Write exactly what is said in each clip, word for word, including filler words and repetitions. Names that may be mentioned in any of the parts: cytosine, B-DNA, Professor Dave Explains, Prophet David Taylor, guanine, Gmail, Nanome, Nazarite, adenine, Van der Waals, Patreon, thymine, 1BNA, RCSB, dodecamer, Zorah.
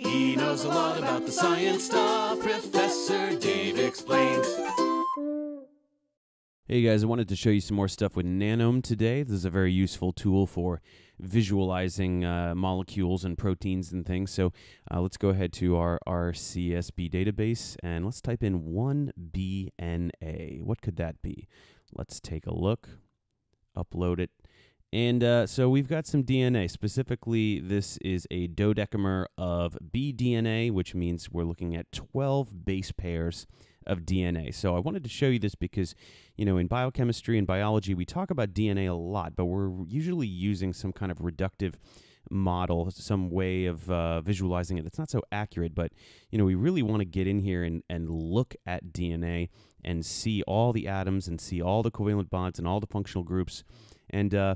He knows a lot about the science stuff. Professor Dave Explains. Hey guys, I wanted to show you some more stuff with Nanome today. This is a very useful tool for visualizing uh, molecules and proteins and things. So uh, let's go ahead to our R C S B database and let's type in one B N A. What could that be? Let's take a look, upload it. And uh, so we've got some D N A. Specifically, this is a dodecamer of B D N A, which means we're looking at twelve base pairs of D N A. So I wanted to show you this because, you know, in biochemistry and biology, we talk about D N A a lot, but we're usually using some kind of reductive model, some way of uh, visualizing it that's not so accurate. But, you know, we really want to get in here and, and look at D N A and see all the atoms and see all the covalent bonds and all the functional groups. And, uh,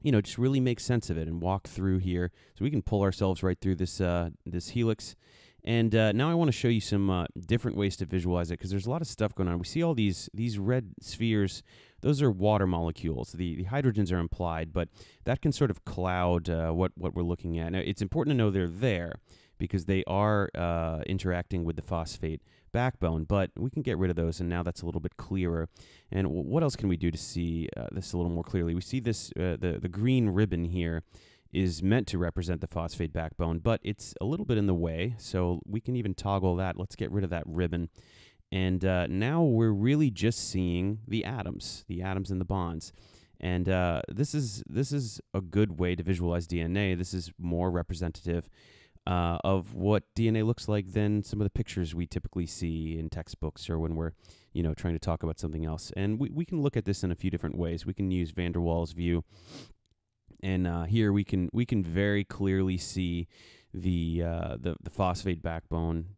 you know, just really make sense of it and walk through here. So we can pull ourselves right through this uh, this helix. And uh, now I want to show you some uh, different ways to visualize it, because there's a lot of stuff going on. We see all these these red spheres. Those are water molecules. The, the hydrogens are implied, but that can sort of cloud uh, what, what we're looking at. Now, it's important to know they're there because they are uh, interacting with the phosphate backbone, but we can get rid of those, and now that's a little bit clearer. And what else can we do to see uh, this a little more clearly? We see this, uh, the, the green ribbon here is meant to represent the phosphate backbone, but it's a little bit in the way, so we can even toggle that. Let's get rid of that ribbon. And uh, now we're really just seeing the atoms, the atoms and the bonds. And uh, this is this is a good way to visualize D N A. This is more representative uh, of what D N A looks like than some of the pictures we typically see in textbooks or when we're, you know, trying to talk about something else. And we, we can look at this in a few different ways. We can use Van der Waals' view. And uh, here we can we can very clearly see the uh, the, the phosphate backbone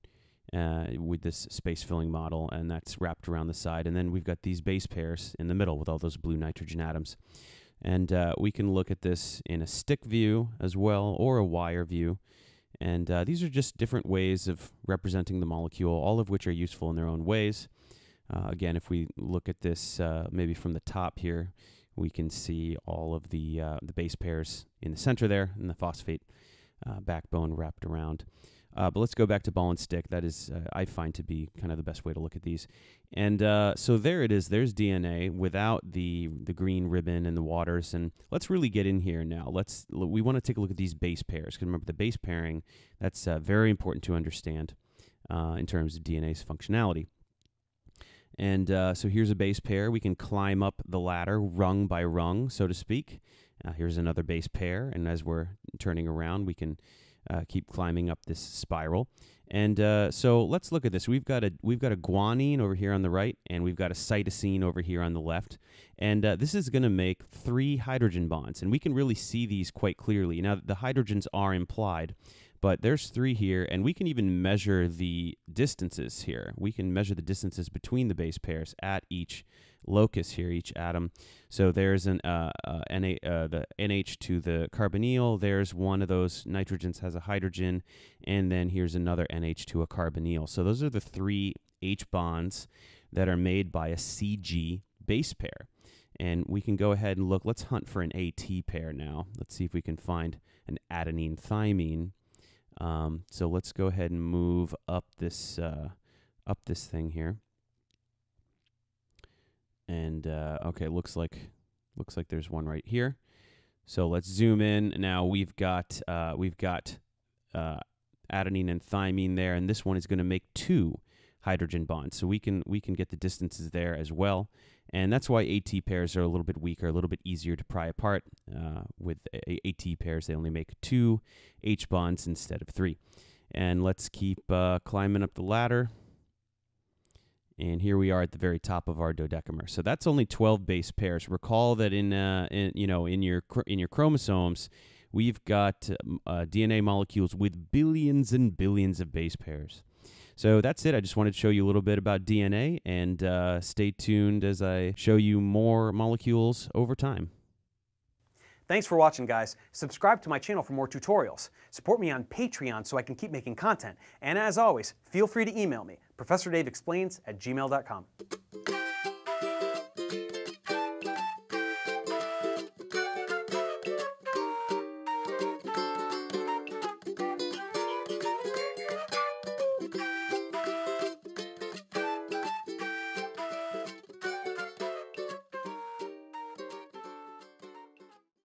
Uh, with this space-filling model, and that's wrapped around the side. And then we've got these base pairs in the middle with all those blue nitrogen atoms. And uh, we can look at this in a stick view as well, or a wire view. And uh, these are just different ways of representing the molecule, all of which are useful in their own ways. Uh, again, if we look at this uh, maybe from the top here, we can see all of the, uh, the base pairs in the center there, and the phosphate uh, backbone wrapped around. Uh, but let's go back to ball and stick. That is, uh, I find, to be kind of the best way to look at these. And uh, so there it is. There's D N A without the the green ribbon and the waters. And let's really get in here now. Let's we want to take a look at these base pairs, because remember the base pairing, that's uh, very important to understand uh, in terms of D N A's functionality. And uh, so here's a base pair. We can climb up the ladder rung by rung, so to speak. Uh, here's another base pair, and as we're turning around, we can Uh, keep climbing up this spiral. And uh, so let's look at this. We've got a we've got a guanine over here on the right, and we've got a cytosine over here on the left. And uh, this is going to make three hydrogen bonds, and we can really see these quite clearly. Now, the hydrogens are implied, but there's three here, and we can even measure the distances here. We can measure the distances between the base pairs at each locus here, each atom. So there's an uh, uh, N A, uh, the N H to the carbonyl. There's one of those nitrogens has a hydrogen, and then here's another N H to a carbonyl. So those are the three H bonds that are made by a C G base pair. And we can go ahead and look. Let's hunt for an A T pair now. Let's see if we can find an adenine thymine. Um, so let's go ahead and move up this uh, up this thing here. And uh, okay, looks like looks like there's one right here. So let's zoom in. Now we've got uh, we've got uh, adenine and thymine there, and this one is going to make two hydrogen bonds. So we can we can get the distances there as well. And that's why A T pairs are a little bit weaker, a little bit easier to pry apart. Uh, with A T pairs, they only make two H bonds instead of three. And let's keep uh, climbing up the ladder. And here we are at the very top of our dodecamer. So that's only twelve base pairs. Recall that in, uh, in you know in your in your chromosomes, we've got uh, D N A molecules with billions and billions of base pairs. So that's it. I just wanted to show you a little bit about D N A, and uh, stay tuned as I show you more molecules over time. Thanks for watching, guys. Subscribe to my channel for more tutorials. Support me on Patreon so I can keep making content. And as always, feel free to email me, Professor Dave Explains at gmail dot com.